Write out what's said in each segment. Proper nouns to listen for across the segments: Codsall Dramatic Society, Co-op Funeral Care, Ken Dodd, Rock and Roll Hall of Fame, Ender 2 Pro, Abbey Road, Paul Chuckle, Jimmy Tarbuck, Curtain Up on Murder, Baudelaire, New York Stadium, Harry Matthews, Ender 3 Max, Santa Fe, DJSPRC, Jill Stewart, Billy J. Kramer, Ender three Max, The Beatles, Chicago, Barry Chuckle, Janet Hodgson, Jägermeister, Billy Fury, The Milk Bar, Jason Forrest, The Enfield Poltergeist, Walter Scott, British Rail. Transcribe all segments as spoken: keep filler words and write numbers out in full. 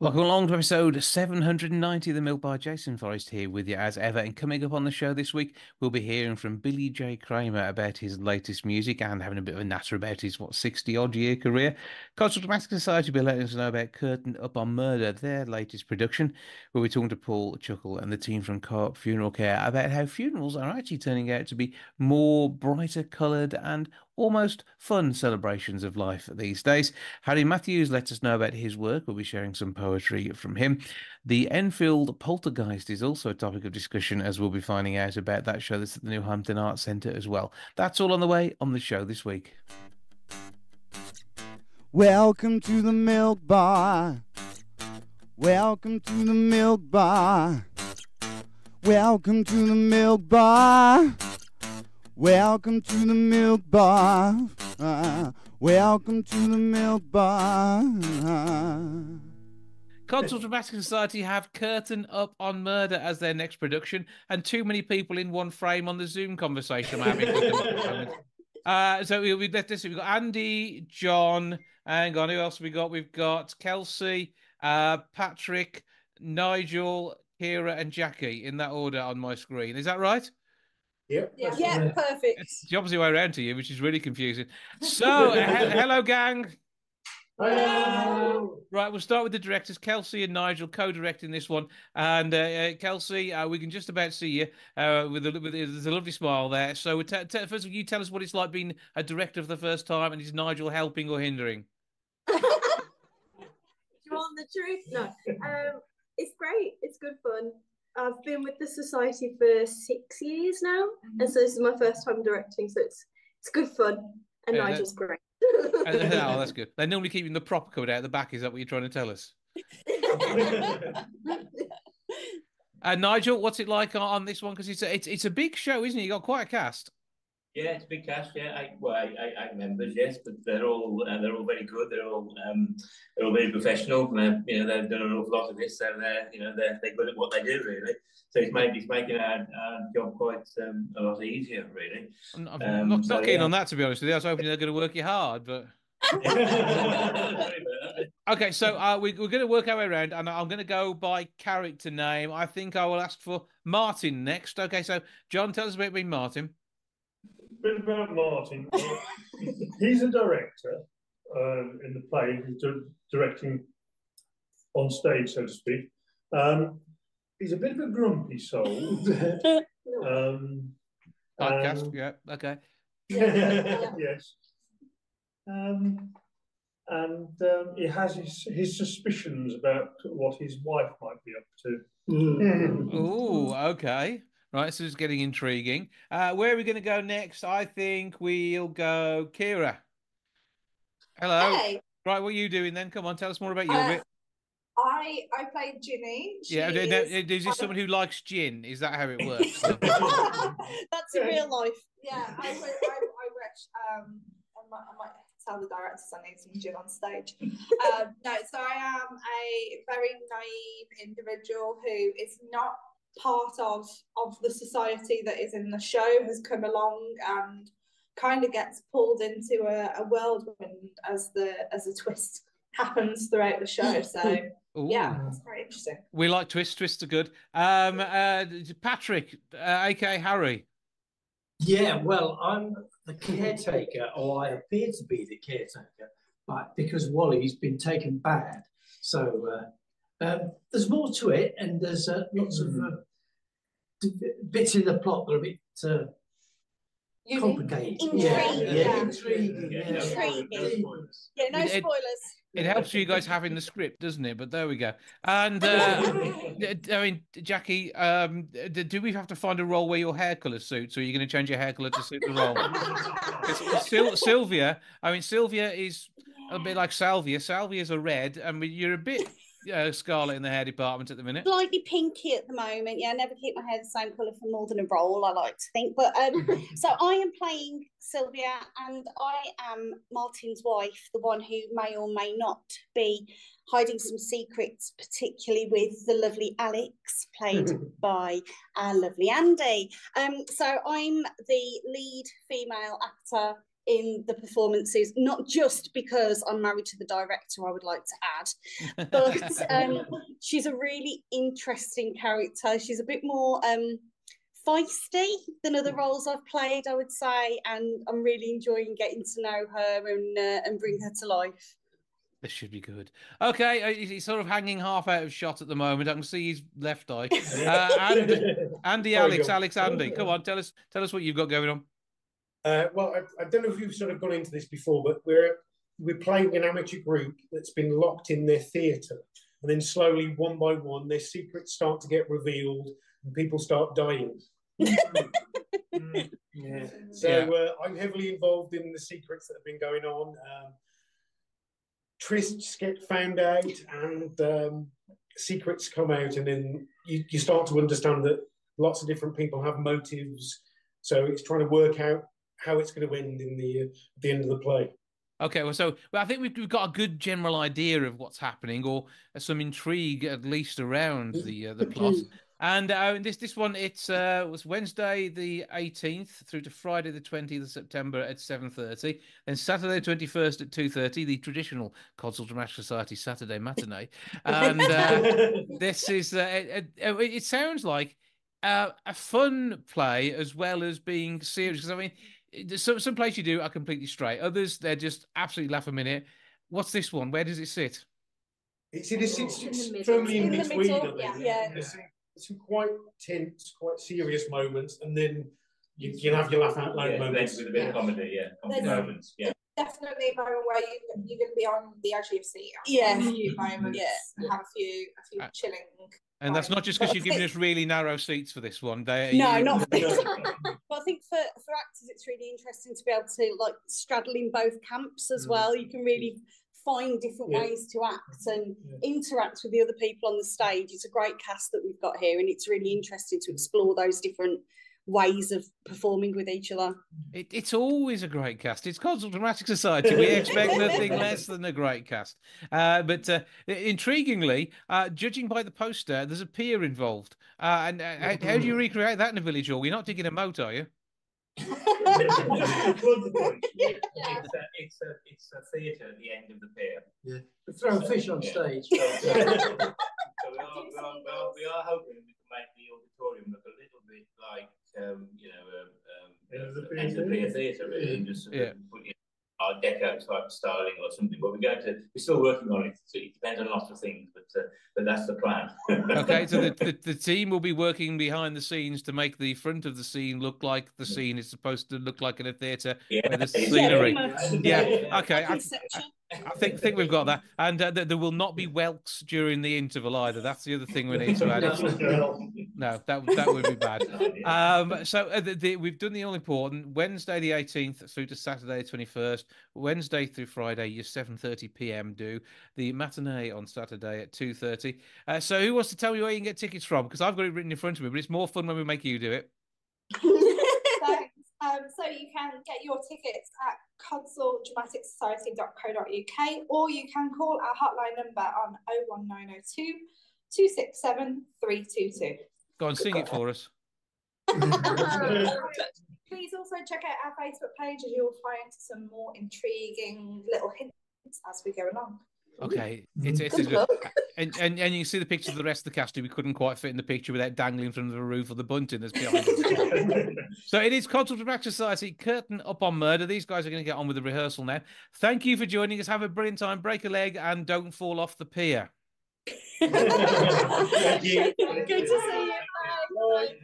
Welcome along to episode seven hundred ninety of The Milk Bar. Jason Forrest here with you as ever. And coming up on the show this week, we'll be hearing from Billy J. Kramer about his latest music and having a bit of a natter about his, what, sixty-odd year career. Codsall Dramatic Society will be letting us know about Curtain Up on Murder, their latest production. We'll be talking to Paul Chuckle and the team from Co-op Funeral Care about how funerals are actually turning out to be more brighter coloured and almost fun celebrations of life these days. Harry Matthews lets us know about his work. We'll be sharing some poetry from him. The Enfield Poltergeist is also a topic of discussion, as we'll be finding out about that show that's at the Newhampton Arts Centre as well. That's all on the way on the show this week. Welcome to the Milk Bar. Welcome to the Milk Bar. Welcome to the Milk Bar. Welcome to the Milk Bar. Uh, welcome to the Milk Bar. Uh. Codsall Dramatic Society have Curtain Up on Murder as their next production, and too many people in one frame on the Zoom conversation I'm having with them at the moment. Uh, so we, we left this. We've got Andy, John, hang on, who else have we got? We've got Kelsey, uh, Patrick, Nigel, Kira, and Jackie in that order on my screen. Is that right? Yep. Yeah, yeah, perfect. It's the opposite way around to you, which is really confusing. So, he hello, gang. Hello. Right, we'll start with the directors, Kelsey and Nigel, co-directing this one. And uh, Kelsey, uh, we can just about see you uh, with, a, with, a, with a lovely smile there. So, t t first of all, you tell us what it's like being a director for the first time, and is Nigel helping or hindering? Do you want the truth? No. Um, it's great. It's good fun. I've been with the Society for six years now, mm-hmm. and so this is my first time directing, so it's it's good fun, and yeah, Nigel's great. Oh, that's good. They're normally keeping the prop code out the back, is that what you're trying to tell us? uh, Nigel, what's it like on, on this one? Because it's a, it's, it's a big show, isn't it? You've got quite a cast. Yeah, it's a big cast. Yeah, I, well, I, I, I members, yes, but they're all uh, they're all very good. They're all um, they're all very professional. And you know, they've done an awful lot of this, so they're you know they're they're good at what they do, really. So it's making it's making our, our job quite um, a lot easier, really. I'm, I'm um, not, so, not keen yeah. on that, to be honest with you. I was hoping they're going to work you hard, but. Okay, so uh, we, we're going to work our way around, and I'm going to go by character name. I think I will ask for Martin next. Okay, so John, tell us a bit about Martin. Bit about Martin. He's a director um, in the play. He's di directing on stage, so to speak. Um, he's a bit of a grumpy soul. um, Podcast, um, yeah, okay. Yes. Um, and um, he has his, his suspicions about what his wife might be up to. Mm. Oh, okay. Right, so it's getting intriguing. Uh, where are we going to go next? I think we'll go Kira. Hello. Hey. Right, what are you doing then? Come on, tell us more about you. Uh, I I played Ginny. She yeah, is, no, is this someone who likes gin? Is that how it works? That's in real life. Yeah, I, I, I, I wish, um, I might, I might tell the directors I need some gin on stage. Um, no, so I am a very naive individual who is not part of of the society that is in the show, has come along and kind of gets pulled into a, a whirlwind as the as a twist happens throughout the show. So Ooh. yeah, it's very interesting. We like twists. Twists are good. Um, uh, Patrick, uh, aka Harry. Yeah, well, I'm the caretaker, or I appear to be the caretaker, but because Wally's been taken bad, so. Uh, Um, there's more to it, and there's uh, lots of uh, bits in the plot that are a bit uh, complicated. Intriguing. Yeah, yeah. yeah. Intriguing. Yeah. Intriguing. Yeah, no spoilers. It, it, it helps you guys having the script, doesn't it? But there we go. And uh, I mean, Jackie, um, do we have to find a role where your hair colour suits, or are you going to change your hair colour to suit the role? it's, it's Sil Sylvia, I mean, Sylvia is a bit like Salvia. Salvia's a red, I mean, you're a bit. Uh, Scarlet in the hair department at the minute. Slightly pinky at the moment. Yeah, I never keep my hair the same colour for more than a role, I like to think. But um, so I am playing Sylvia, and I am Martin's wife, the one who may or may not be hiding some secrets, particularly with the lovely Alex, played by our lovely Andy. Um, so I'm the lead female actor in the performances, not just because I'm married to the director, I would like to add, but um, she's a really interesting character. She's a bit more um, feisty than other roles I've played, I would say, and I'm really enjoying getting to know her and, uh, and bring her to life. This should be good. Okay, he's sort of hanging half out of shot at the moment. I can see his left eye. Uh, Andy, Andy Alex, Alex, Andy, come on, tell us, tell us what you've got going on. Uh, well, I, I don't know if you've sort of gone into this before, but we're we're playing an amateur group that's been locked in their theatre, and then slowly, one by one, their secrets start to get revealed, and people start dying. mm, yeah. So yeah. Uh, I'm heavily involved in the secrets that have been going on. Um, Trysts get found out and um, secrets come out, and then you, you start to understand that lots of different people have motives. So it's trying to work out how it's going to end in the, uh, the end of the play. Okay, well, so well, I think we've, we've got a good general idea of what's happening, or some intrigue at least around the uh, the plot. And uh, this this one, it's uh, was Wednesday the eighteenth through to Friday the twentieth of September at seven thirty, and Saturday the twenty first at two thirty, the traditional Codsall Dramatic Society Saturday matinee. And uh, this is uh, it, it, it sounds like uh, a fun play as well as being serious. Because I mean, some some plays you do are completely straight; others they're just absolutely laugh a minute. What's this one? Where does it sit? It's in, it's, it's, it's in the middle. In the middle. Yeah. yeah. yeah. Some quite tense, quite serious moments, and then you, you'll have your laugh out loud yeah, moments with a bit yeah. of comedy, yeah, comedy there's, moments, yeah. Definitely a moment where you, you're going to be on the edge of your seat. Yeah, a few moments, yeah. have a few, a few uh, chilling. And that's not just because you're giving us really narrow seats for this one. They, no, you, not. But I think for for actors, it's really interesting to be able to like straddle in both camps as mm. well. You can really find different yeah. ways to act and yeah. interact with the other people on the stage. It's a great cast that we've got here, and it's really interesting to explore those different ways of performing with each other. It, it's always a great cast. It's Codsall Dramatic Society. We expect nothing less than a great cast. Uh, but uh, intriguingly, uh, judging by the poster, there's a pier involved. Uh, and uh, how, how do you recreate that in a village hall? You're not digging a moat, are you? yeah. It's a, it's a, it's a theatre at the end of the pier. Yeah. We're throwing so, fish on yeah. stage. So, so we, are, we, are, we, are, we are hoping we can make the auditorium look a little bit like, um, you know, um, end of the pier, the pier theatre, really, yeah. just yeah. put in our deco type styling or something. But we're going to, we're still working on it. So it depends on a lot of things, but uh, but that's the plan. Okay, so the, the the team will be working behind the scenes to make the front of the scene look like the scene is supposed to look like in a theatre. Yeah, the scenery. Yeah, yeah. Okay. I, I, I think think we've got that, and uh, there will not be whelks during the interval either. That's the other thing we need to add. No, that that would be bad. Um, so uh, the, the, we've done the all important Wednesday the eighteenth through to Saturday the twenty-first. Wednesday through Friday, your seven thirty p m do the matinee on Saturday at two thirty. Uh, so who wants to tell me where you can get tickets from? Because I've got it written in front of me, but it's more fun when we make you do it. Thanks. Um, so you can get your tickets at codsall dramatic society dot co dot uk, or you can call our hotline number on oh one nine oh two, two six seven, three two two. Go on, sing it for us. Please also check out our Facebook page, as you'll find some more intriguing little hints as we go along. Okay, it's it's good, good. And, and and you can see the pictures of the rest of the cast who we couldn't quite fit in the picture without dangling from the roof of the bunting that's behind us. So it is Codsall Dramatic Society, Curtain Up on Murder. These guys are going to get on with the rehearsal now. Thank you for joining us. Have a brilliant time. Break a leg and don't fall off the pier. Thank you. Good to see you. Bye. Bye.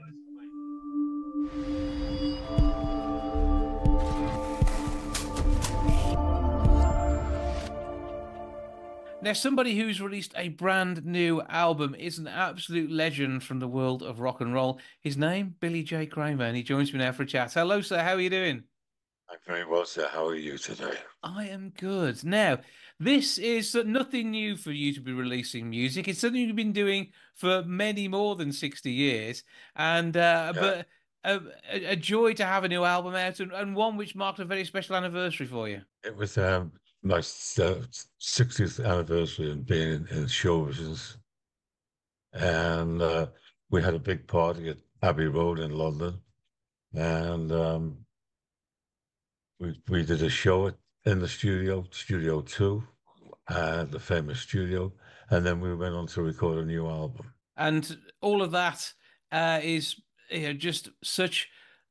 Now, somebody who's released a brand new album is an absolute legend from the world of rock and roll. His name, Billy J. Kramer, and he joins me now for a chat. Hello, sir. How are you doing? I'm very well, sir. How are you today? I am good. Now, this is nothing new for you to be releasing music. It's something you've been doing for many more than sixty years, and uh, yeah. but a, a, a joy to have a new album out, and, and one which marked a very special anniversary for you. It was... Um... my uh, sixtieth anniversary of being in, in show business, and uh, we had a big party at Abbey Road in London, and um, we, we did a show at, in the studio, Studio Two, uh, the famous studio, and then we went on to record a new album. And all of that uh, is you know, just such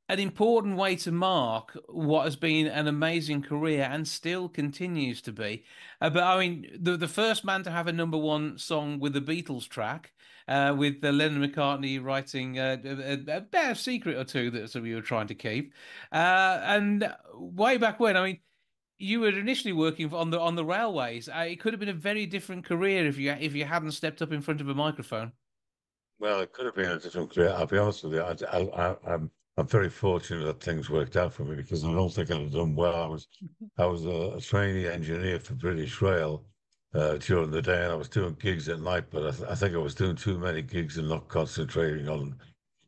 an important way to mark what has been an amazing career and still continues to be. Uh, but I mean, the, the first man to have a number one song with the Beatles track, uh, with uh, Lennon McCartney writing uh, a, a bit of secret or two that some of you were trying to keep. Uh, and way back when, I mean, you were initially working on the on the railways. Uh, it could have been a very different career if you if you hadn't stepped up in front of a microphone. Well, it could have been a different career. I'll be honest with you. I, I, I, I'm I'm very fortunate that things worked out for me, because I don't think I'd have done well. I was I was a, a trainee engineer for British Rail uh, during the day, and I was doing gigs at night. But I, th I think I was doing too many gigs and not concentrating on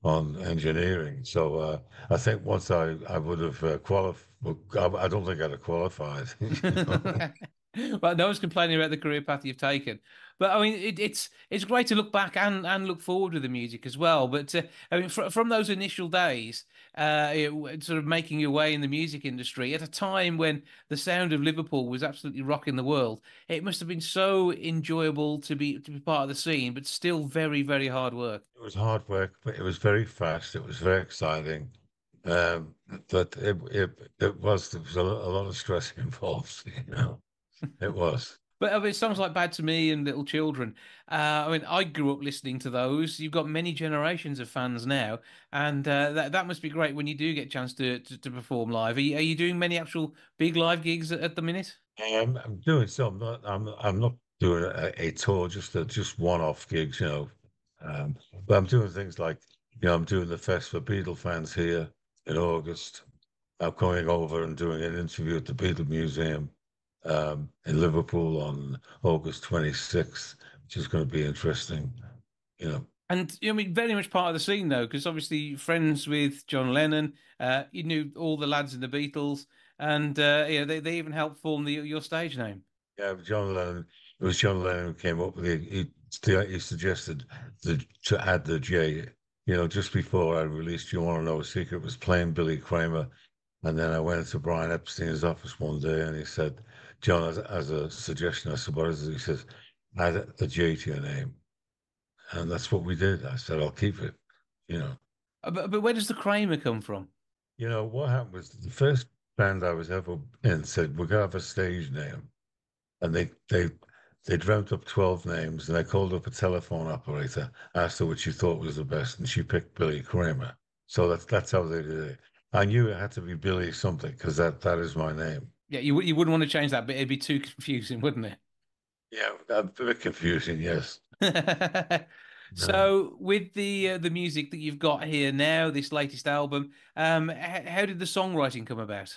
on engineering. So uh, I think once I I would have uh, qualified. I don't think I'd have qualified. You know? Well, no one's complaining about the career path you've taken, but I mean, it, it's it's great to look back and and look forward with the music as well. But uh, I mean, fr from those initial days, uh, it, sort of making your way in the music industry at a time when the sound of Liverpool was absolutely rocking the world, it must have been so enjoyable to be to be part of the scene, but still very very hard work. It was hard work, but it was very fast. It was very exciting. Um, but it, it, it was, there was a, a lot of stress involved, you know, it was. But I mean, songs like Bad to Me and Little Children, uh, I mean, I grew up listening to those. You've got many generations of fans now, and uh, that, that must be great when you do get a chance to, to, to perform live. Are you, are you doing many actual big live gigs at, at the minute? Um, I'm doing some, I'm, I'm, I'm not doing a, a tour, just a, just one-off gigs, you know, um, but I'm doing things like, you know, I'm doing the Fest for Beatle fans here in August. I'm going over and doing an interview at the Beatles Museum um, in Liverpool on August twenty-sixth, which is going to be interesting, you know. And I mean, very much part of the scene though, because obviously friends with John Lennon, uh, you knew all the lads in the Beatles, and uh, you know, they they even helped form the, your stage name. Yeah, John Lennon. It was John Lennon who came up with it. He, he suggested the, to add the J. You know, just before I released You Want to Know a Secret, was playing Billy Kramer. And then I went into Brian Epstein's office one day and he said, John, as, as a suggestion, I said, what is it? He says, add a J to your name. And that's what we did. I said, I'll keep it, you know. But, but where does the Kramer come from? You know, what happened was the first band I was ever in said, we're going to have a stage name. And they, they, They dreamt up twelve names, and I called up a telephone operator, asked her what she thought was the best, and she picked Billy Kramer. So that's that's how they did it. I knew it had to be Billy something, because that, that is my name. Yeah, you, you wouldn't want to change that, but it'd be too confusing, wouldn't it? Yeah, a bit confusing, yes. So with the uh, the music that you've got here now, this latest album, um, how did the songwriting come about?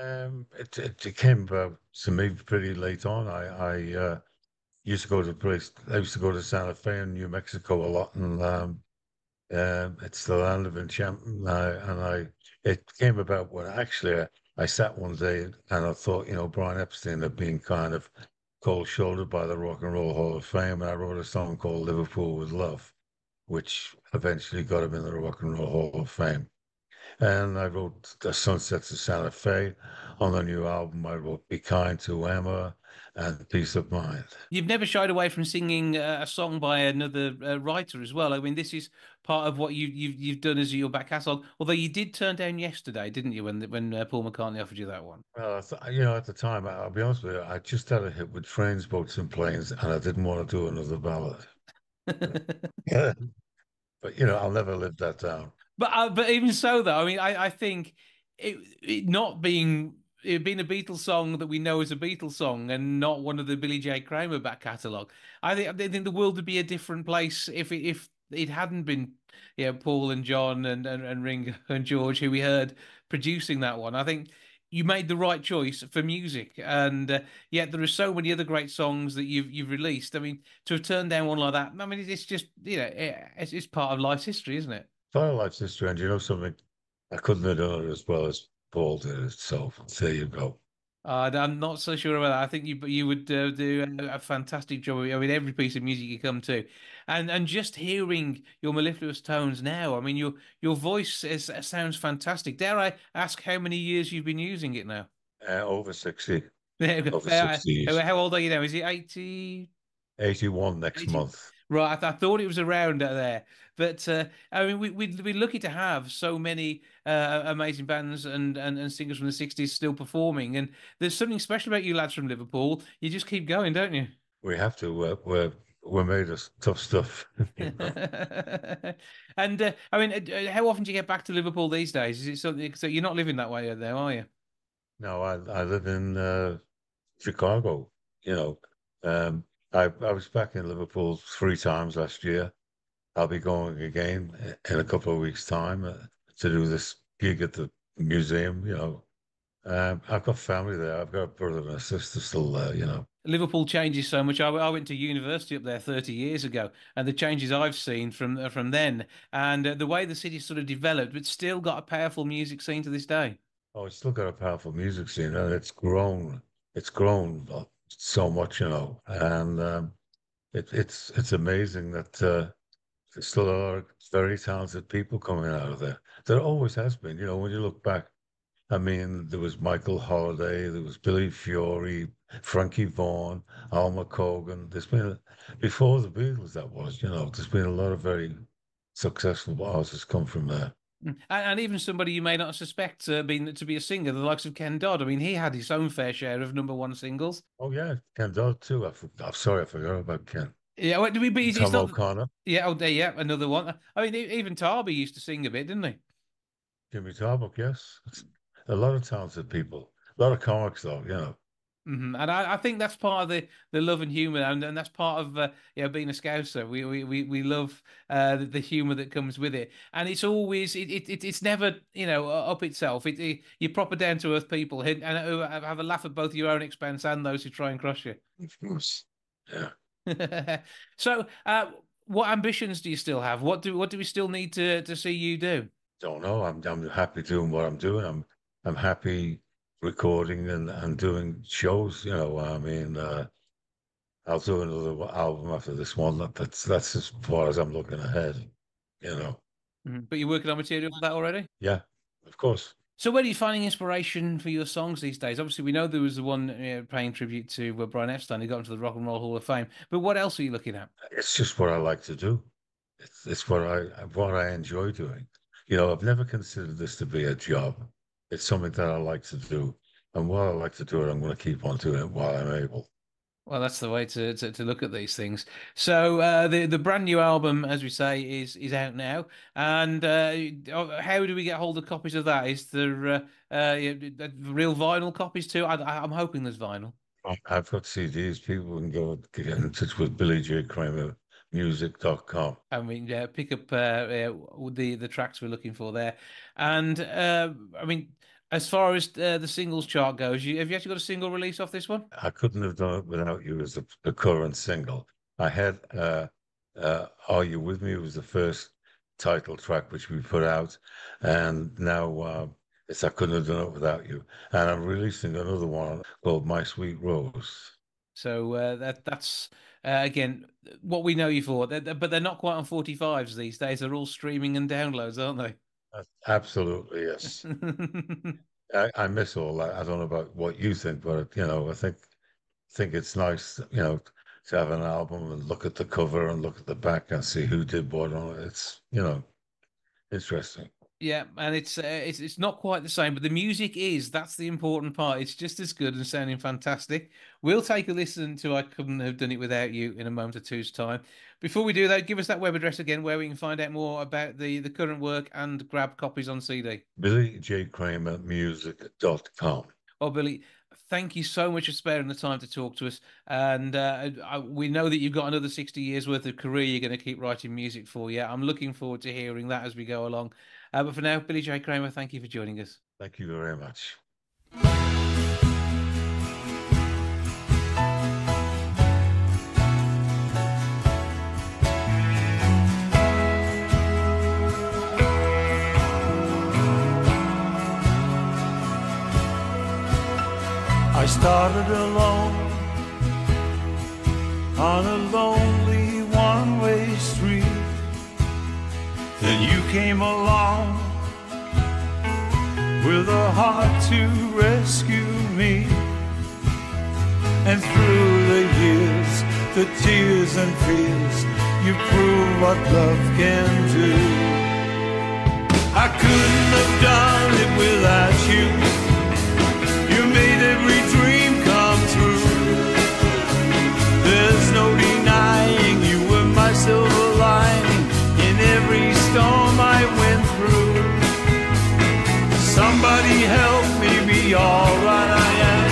Um, it, it, it came about to me pretty late on. I... I uh, used to go to place. I used to go to Santa Fe in New Mexico a lot, and um, uh, it's the land of enchantment. I, and I, it came about when actually I, I sat one day and I thought, you know, Brian Epstein had been kind of cold-shouldered by the Rock and Roll Hall of Fame, and I wrote a song called "Liverpool with Love," which eventually got him in the Rock and Roll Hall of Fame. And I wrote "The Sunsets of Santa Fe." On the new album, I wrote "Be Kind to Emma" and "Peace of Mind." You've never shied away from singing a song by another uh, writer as well. I mean, this is part of what you, you've you've done as your back catalogue. Although you did turn down "Yesterday," didn't you, when when uh, Paul McCartney offered you that one? Well, I th you know, at the time, I'll be honest with you, I just had a hit with Trains, Boats, and Planes, and I didn't want to do another ballad. Yeah. But you know, I'll never live that down. But uh, but even so, though, I mean, I I think it, it not being. It being a Beatles song that we know is a Beatles song and not one of the Billy J. Kramer back catalogue, I think I think the world would be a different place if it, if it hadn't been, you know, Paul and John and, and, and Ringo and George, who we heard producing that one. I think you made the right choice for music, and uh, yet there are so many other great songs that you've you've released. I mean, to have turned down one like that, I mean, it's just, you know, it's, it's part of life's history, isn't it? Part of life's history, and you know something, I couldn't have done it as well as Paul did it, so there you go. Uh, I'm not so sure about that. I think you you would uh, do a fantastic job with, I mean, every piece of music you come to, and and just hearing your mellifluous tones now. I mean, your your voice is, sounds fantastic. Dare I ask how many years you've been using it now? Uh, over sixty. Over sixty. Uh, how old are you now? Is it eighty? eighty-one next eighty month. Right, I, th I thought it was around there, but uh, I mean, we, we'd be lucky to have so many uh, amazing bands and, and and singers from the sixties still performing. And there's something special about you lads from Liverpool. You just keep going, don't you? We have to. We're we're, we're made of tough stuff. You know? And uh, I mean, how often do you get back to Liverpool these days? Is it something? So you're not living that way there, are you? No, I I live in uh, Chicago. You know. Um, I, I was back in Liverpool three times last year. I'll be going again in a couple of weeks' time uh, to do this gig at the museum, you know. Um, I've got family there. I've got a brother and a sister still there, you know. Liverpool changes so much. I, I went to university up there thirty years ago, and the changes I've seen from, from then, and uh, the way the city sort of developed, but still got a powerful music scene to this day. Oh, it's still got a powerful music scene, and it's grown. It's grown up so much, you know, and um, it, it's it's amazing that uh, there's still a lot of very talented people coming out of there. There always has been, you know, when you look back. I mean, there was Michael Holiday, there was Billy Fury, Frankie Vaughan, Alma Cogan. There's been, a, before the Beatles that was, you know, there's been a lot of very successful artists come from there. And, and even somebody you may not suspect uh, being to be a singer, the likes of Ken Dodd. I mean, he had his own fair share of number one singles. Oh yeah, Ken Dodd too. I, I'm sorry, I forgot about Ken. Yeah, well, do we be Tom O'Connor? Yeah, oh, yeah, another one. I mean, even Tarby used to sing a bit, didn't he? Jimmy Tarbuck, yes. A lot of talented people, a lot of comics, though, you know. Mm-hmm. And I, I think that's part of the the love and humour, and, and that's part of uh, you know, being a Scouser. We we we, we love uh, the, the humour that comes with it, and it's always it it it's never, you know, up itself. It, it you're proper down to earth people, and who have a laugh at both your own expense and those who try and crush you. Of course, yeah. So, uh, what ambitions do you still have? What do what do we still need to to see you do? Don't know. I'm I'm happy doing what I'm doing. I'm I'm happy recording and, and doing shows, you know. I mean, uh, I'll do another album after this one. That's that's as far as I'm looking ahead, you know. Mm-hmm. But you're working on material for that already? Yeah, of course. So where are you finding inspiration for your songs these days? Obviously, we know there was the one you know, paying tribute to uh, Brian Epstein. He got into the Rock and Roll Hall of Fame. But what else are you looking at? It's just what I like to do. It's, it's what I what I enjoy doing. You know, I've never considered this to be a job. It's something that I like to do, and while I like to do it, I'm going to keep on doing it while I'm able. Well, that's the way to to, to look at these things. So uh, the the brand new album, as we say, is is out now. And uh, how do we get hold of copies of that? Is there uh, uh, real vinyl copies too? I, I, I'm hoping there's vinyl. I've got C Ds. People can go get in touch with Billy J Kramer Music dot com. I mean, yeah, pick up uh, uh, the the tracks we're looking for there. And uh, I mean, as far as uh, the singles chart goes, you, have you actually got a single release off this one? I couldn't have done it without you as the, the current single. I had uh, uh, Are You With Me? It was the first title track which we put out, and now uh, it's I Couldn't Have Done It Without You. And I'm releasing another one called My Sweet Rose. So uh, that that's uh, again what we know you for. They're, they're, but they're not quite on forty-fives these days. They're all streaming and downloads, aren't they? Absolutely, yes. I, I miss all that. I don't know about what you think, but you know, I think think it's nice, you know, to have an album and look at the cover and look at the back and see who did what on it. It's, you know, interesting. Yeah, and it's, uh, it's it's not quite the same, but the music is. That's the important part. It's just as good and sounding fantastic. We'll take a listen to I Couldn't Have Done It Without You in a moment or two's time. Before we do that, give us that web address again where we can find out more about the, the current work and grab copies on C D. Billy J Kramer Music dot com. Oh, Billy, thank you so much for sparing the time to talk to us. And uh, I, we know that you've got another sixty years worth of career you're going to keep writing music for. Yeah, I'm looking forward to hearing that as we go along. Uh, but for now, Billy J. Kramer, thank you for joining us. Thank you very much. I started alone on a lonely one-way street. Then you came along with a heart to rescue me. And through the years, the tears and fears, you prove what love can do. I couldn't have done it without you. You made every dream come true. There's no denying you were my silver lining in every storm I went through. Somebody help me be all right I am,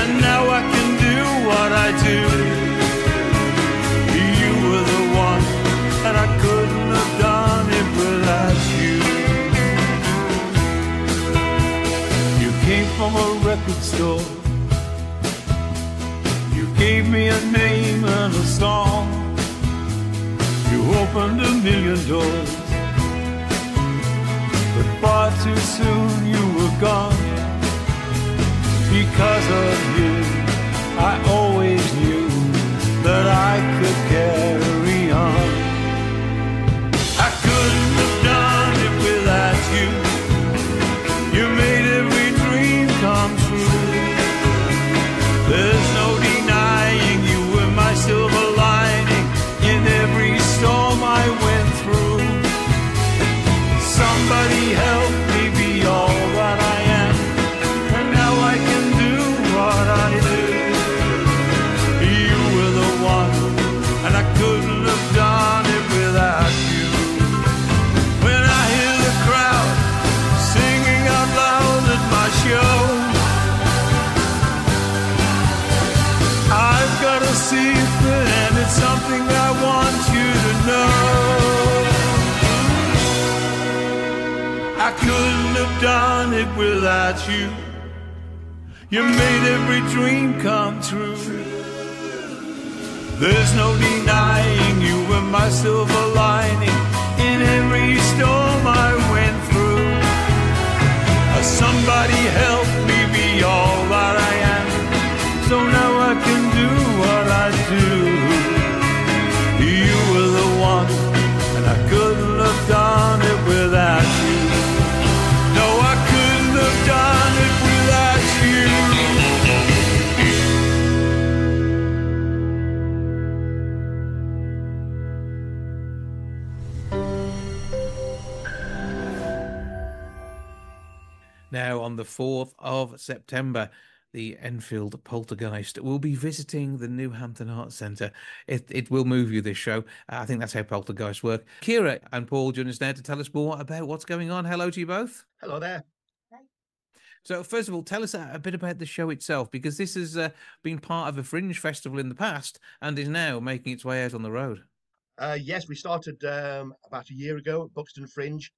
and now I can do what I do. You were the one, and I couldn't have done it without you. You came from a record store. You gave me a name and a song. You opened a million doors, but far too soon you were gone. Because of you, I always knew that I could carry on. I couldn't have done it without you. You made every dream come true. There's no denying you were my silver lining in every storm I went through. Somebody help me be all that I am. Couldn't have done it without you. When I hear the crowd singing out loud at my show, I've got a secret and it's something I want you to know. I couldn't have done it without you. You made every dream come true. There's no denying you were my silver lining in every storm I went through. Somebody help me be all that I am, so now I can do what I do. You were the one, and I couldn't have done it without you. No, I couldn't have done it without you. Now, on the fourth of September, the Enfield Poltergeist will be visiting the Newhampton Arts Centre. It, it will move you, this show. I think that's how poltergeists work. Kira and Paul join us now to tell us more about what's going on. Hello to you both. Hello there. Hi. So, first of all, tell us a bit about the show itself, because this has uh, been part of a fringe festival in the past and is now making its way out on the road. Uh, yes, we started um, about a year ago at Buxton Fringe.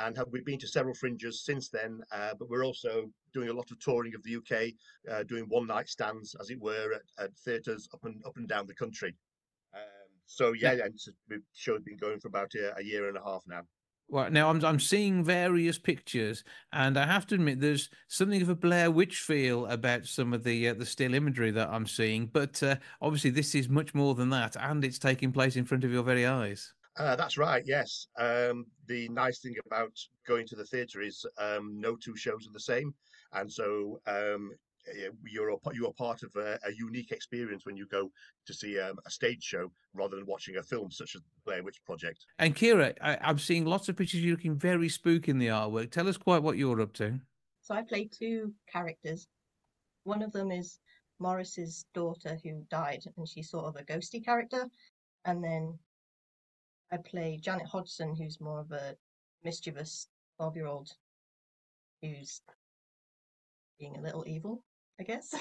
And have, we've been to several fringes since then, uh, but we're also doing a lot of touring of the U K, uh, doing one-night stands, as it were, at, at theatres up and up and down the country. Um, so yeah, yeah. And the show's been going for about a, a year and a half now. Well, now I'm I'm seeing various pictures, and I have to admit there's something of a Blair Witch feel about some of the uh, the still imagery that I'm seeing. But uh, obviously, this is much more than that, and it's taking place in front of your very eyes. Uh, that's right, yes. Um, the nice thing about going to the theatre is um, no two shows are the same. And so um, you're, a, you're part of a, a unique experience when you go to see um, a stage show rather than watching a film such as the Blair Witch Project. And Kira, I, I'm seeing lots of pictures of you looking very spooky in the artwork. Tell us quite what you're up to. So I play two characters. One of them is Morris's daughter who died, and she's sort of a ghosty character. And then I play Janet Hodgson, who's more of a mischievous twelve-year-old who's being a little evil, I guess.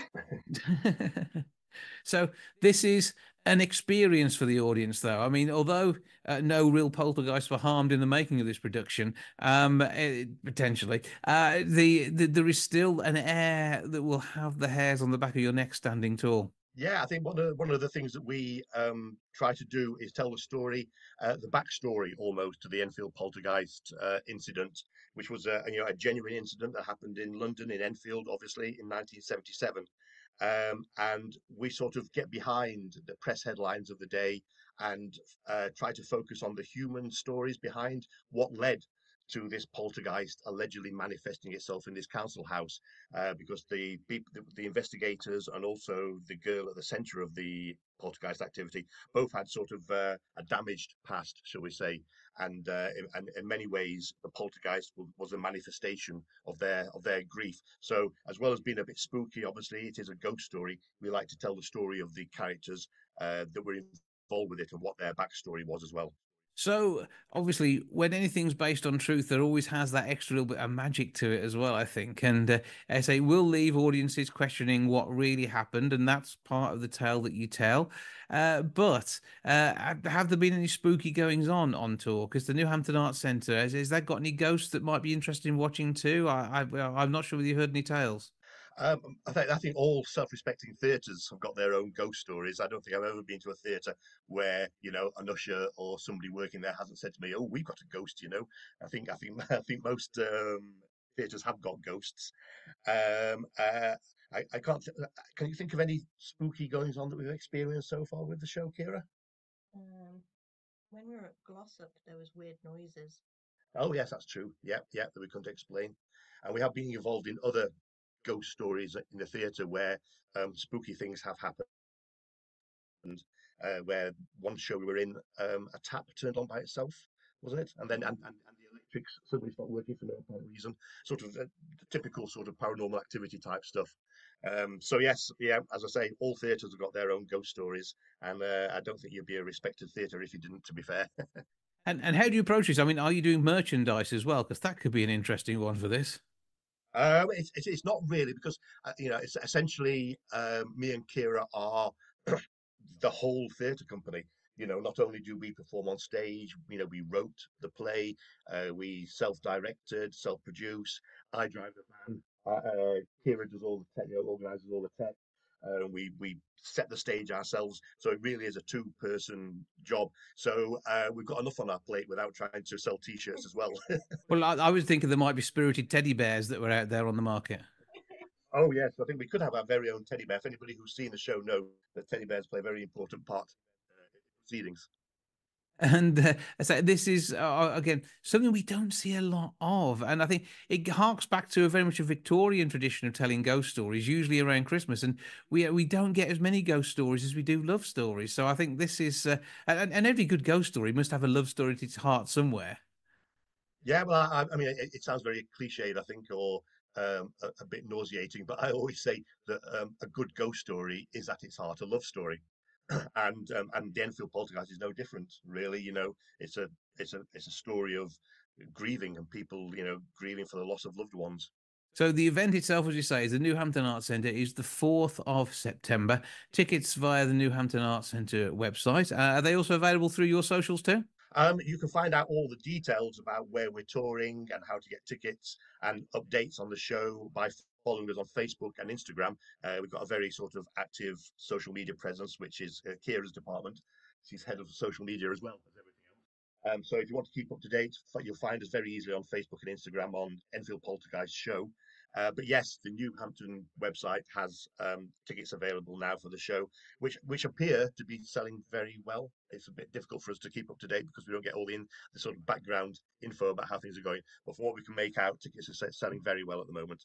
So this is an experience for the audience, though. I mean, although uh, no real poltergeists were harmed in the making of this production, um, it, potentially, uh, the, the there is still an air that will have the hairs on the back of your neck standing tall. Yeah, I think one of, one of the things that we um, try to do is tell the story, uh, the backstory almost to the Enfield Poltergeist uh, incident, which was a, you know, a genuine incident that happened in London, in Enfield, obviously, in nineteen seventy-seven. Um, and we sort of get behind the press headlines of the day and uh, try to focus on the human stories behind what led to this poltergeist allegedly manifesting itself in this council house, uh, because the, the the investigators and also the girl at the centre of the poltergeist activity both had sort of uh, a damaged past, shall we say, and uh, in, and in many ways the poltergeist was a manifestation of their of their grief. So as well as being a bit spooky, obviously it is a ghost story. We like to tell the story of the characters uh, that were involved with it and what their backstory was as well. So, obviously, when anything's based on truth, there always has that extra little bit of magic to it as well, I think. And uh, I say, we'll leave audiences questioning what really happened, and that's part of the tale that you tell. Uh, but uh, have there been any spooky goings-on on tour? Because the Newhampton Arts Centre, has, has that got any ghosts that might be interested in watching too? I, I, I'm not sure whether you heard any tales. Um, I, th I think all self-respecting theatres have got their own ghost stories. I don't think I've ever been to a theatre where, you know, an usher or somebody working there hasn't said to me, "Oh, we've got a ghost," you know. I think I think I think most um, theatres have got ghosts. Um, uh, I, I can't. Can you think of any spooky goings on that we've experienced so far with the show, Kira? Um, when we were at Glossop, there was weird noises. Oh yes, that's true. Yeah, yeah, that we couldn't explain, and we have been involved in other ghost stories in the theatre where um, spooky things have happened. And uh, where one show we were in, um, a tap turned on by itself, wasn't it? And then and, and, and the electrics suddenly stopped working for no apparent reason. Sort of uh, typical sort of paranormal activity type stuff. Um, so yes, yeah, as I say, all theatres have got their own ghost stories, and uh, I don't think you'd be a respected theatre if you didn't, to be fair. and and how do you approach this? I mean, are you doing merchandise as well? Because that could be an interesting one for this. Uh, it's, it's not really, because, uh, you know, it's essentially um, me and Kira are the whole theatre company. You know, not only do we perform on stage, you know, we wrote the play, uh, we self-directed, self-produce. I drive the van, uh, uh, Kira does all the tech, you know, organises all the tech. Uh, and we we set the stage ourselves, so it really is a two-person job. So uh, we've got enough on our plate without trying to sell T-shirts as well. Well, I, I was thinking there might be spirited teddy bears that were out there on the market. Oh yes, I think we could have our very own teddy bear. If anybody who's seen the show knows that teddy bears play a very important part uh, in proceedings. And uh, so this is, uh, again, something we don't see a lot of. And I think it harks back to a very much a Victorian tradition of telling ghost stories, usually around Christmas. And we we don't get as many ghost stories as we do love stories. So I think this is, uh, and, and every good ghost story must have a love story at its heart somewhere. Yeah, well, I, I mean, it, it sounds very cliched, I think, or um, a, a bit nauseating. But I always say that um, a good ghost story is at its heart a love story. And um, and the Enfield Poltergeist is no different, really. You know, it's a it's a it's a story of grieving and people, you know, grieving for the loss of loved ones. So the event itself, as you say, is the Newhampton Arts Centre, is the fourth of September. Tickets via the Newhampton Arts Centre website. Uh, are they also available through your socials too? Um, you can find out all the details about where we're touring and how to get tickets and updates on the show by following us on Facebook and Instagram. Uh, we've got a very sort of active social media presence, which is uh, Kira's department. She's head of social media as well as everything else. Um, so if you want to keep up to date, you'll find us very easily on Facebook and Instagram on Enfield Poltergeist Show. Uh, but yes, the Newhampton website has um, tickets available now for the show, which which appear to be selling very well. It's a bit difficult for us to keep up to date because we don't get all the, in, the sort of background info about how things are going. But from what we can make out, tickets are selling very well at the moment.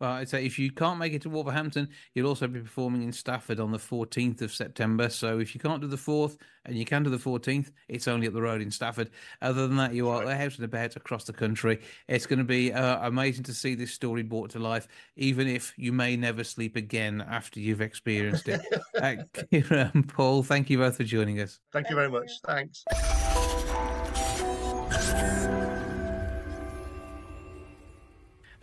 Well, I'd say if you can't make it to Wolverhampton, you'll also be performing in Stafford on the fourteenth of September. So if you can't do the fourth and you can do the fourteenth, it's only up the road in Stafford. Other than that, you are out and about across the country. It's going to be uh, amazing to see this story brought to life, even if you may never sleep again after you've experienced it. uh, Kira and Paul, thank you both for joining us. Thank you very much. Thanks.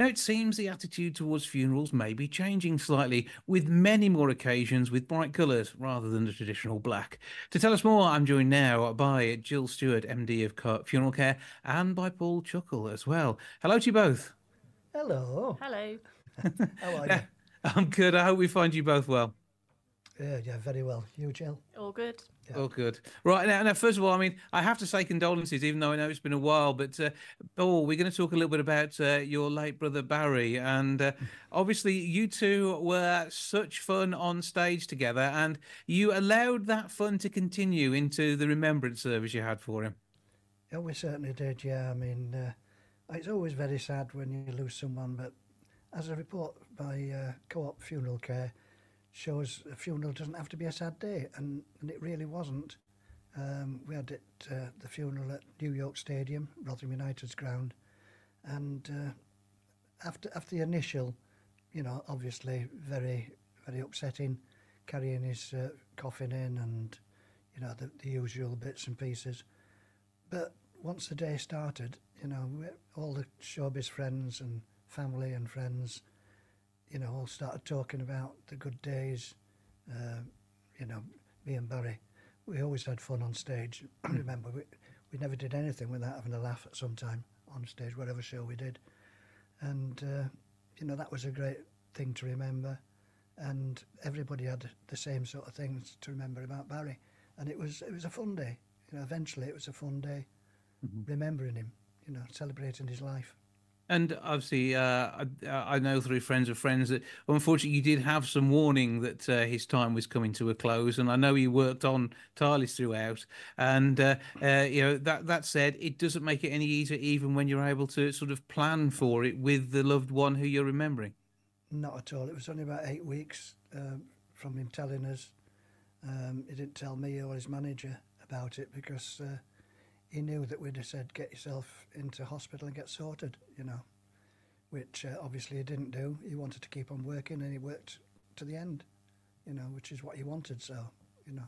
Now, it seems the attitude towards funerals may be changing slightly, with many more occasions with bright colours rather than the traditional black. To tell us more, I'm joined now by Jill Stewart, M D of Co-op Funeral Care, and by Paul Chuckle as well. Hello to you both. Hello. Hello. How are you? I'm good. I hope we find you both well. Yeah, yeah, very well. You, Jill? All good. Yeah. All good. Right, now, now, first of all, I mean, I have to say condolences, even though I know it's been a while, but, uh, Paul, we're going to talk a little bit about uh, your late brother, Barry, and uh, obviously you two were such fun on stage together, and you allowed that fun to continue into the remembrance service you had for him. Yeah, we certainly did, yeah. I mean, uh, it's always very sad when you lose someone, but as a report by uh, Co-op Funeral Care, shows a funeral doesn't have to be a sad day, and, and it really wasn't. Um, we had it, uh, the funeral at New York Stadium, Rotherham United's ground, and uh, after after the initial, you know, obviously very very upsetting, carrying his uh, coffin in and, you know, the, the usual bits and pieces. But once the day started, you know, we, all the showbiz friends and family and friends, you know, all started talking about the good days. Uh, you know, me and Barry, we always had fun on stage. I remember we, we never did anything without having a laugh at some time on stage, whatever show we did. And, uh, you know, that was a great thing to remember. And everybody had the same sort of things to remember about Barry. And it was it was a fun day. You know, eventually it was a fun day, mm-hmm. remembering him, you know, celebrating his life. And obviously, uh, I, I know through friends of friends that, unfortunately, you did have some warning that uh, his time was coming to a close. And I know you worked on tireless throughout. And, uh, uh, you know, that, that said, it doesn't make it any easier, even when you're able to sort of plan for it with the loved one who you're remembering. Not at all. It was only about eight weeks um, from him telling us. Um, he didn't tell me or his manager about it because uh, he knew that we'd have said, get yourself into hospital and get sorted, you know, which uh, obviously he didn't do. He wanted to keep on working, and he worked to the end, you know, which is what he wanted. So, you know.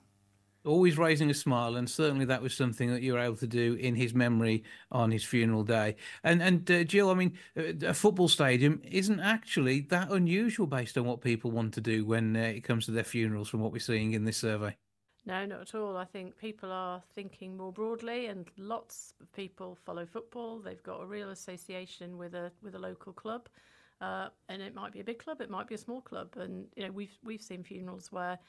Always raising a smile, and certainly that was something that you were able to do in his memory on his funeral day. And, and uh, Jill, I mean, a football stadium isn't actually that unusual based on what people want to do when uh, it comes to their funerals, from what we're seeing in this survey. No, not at all. I think people are thinking more broadly, and lots of people follow football. They've got a real association with a with a local club, uh, and it might be a big club, it might be a small club. And you know, we've we've seen funerals where